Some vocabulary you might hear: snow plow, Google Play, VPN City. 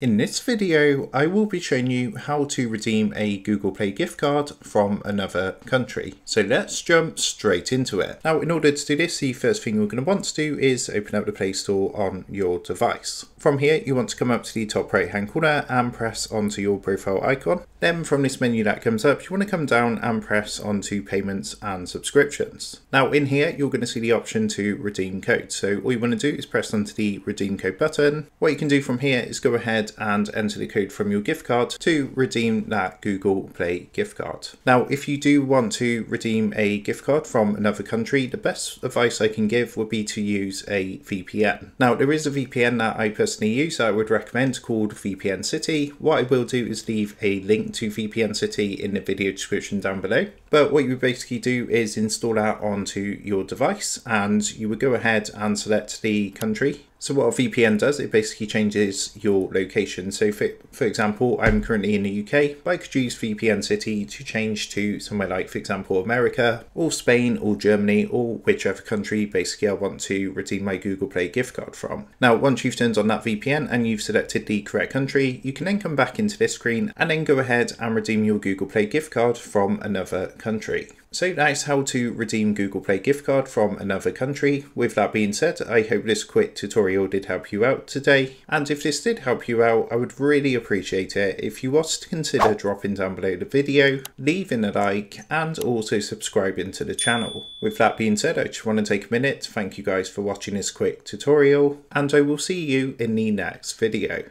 In this video, I will be showing you how to redeem a Google Play gift card from another country. So let's jump straight into it. Now, in order to do this, the first thing you're going to want to do is open up the Play Store on your device. From here, you want to come up to the top right hand corner and press onto your profile icon. Then from this menu that comes up, you want to come down and press onto payments and subscriptions. Now in here, you're going to see the option to redeem code. So all you want to do is press onto the redeem code button. What you can do from here is go ahead and enter the code from your gift card to redeem that Google Play gift card. Now, if you do want to redeem a gift card from another country, the best advice I can give would be to use a VPN. Now, there is a VPN that I personally use that I would recommend called VPN City. What I will do is leave a link to VPN City in the video description down below. But what you would basically do is install that onto your device and you would go ahead and select the country. So what a VPN does, it basically changes your location. So for example, I'm currently in the UK, but I could use VPN City to change to somewhere like, for example, America or Spain or Germany or whichever country basically I want to redeem my Google Play gift card from. Now, once you've turned on that VPN and you've selected the correct country, you can then come back into this screen and then go ahead and redeem your Google Play gift card from another country. So that's how to redeem Google Play gift card from another country. With that being said, I hope this quick tutorial did help you out today. And if this did help you out, I would really appreciate it if you was to consider dropping down below the video, leaving a like, and also subscribing to the channel. With that being said, I just want to take a minute to thank you guys for watching this quick tutorial, and I will see you in the next video.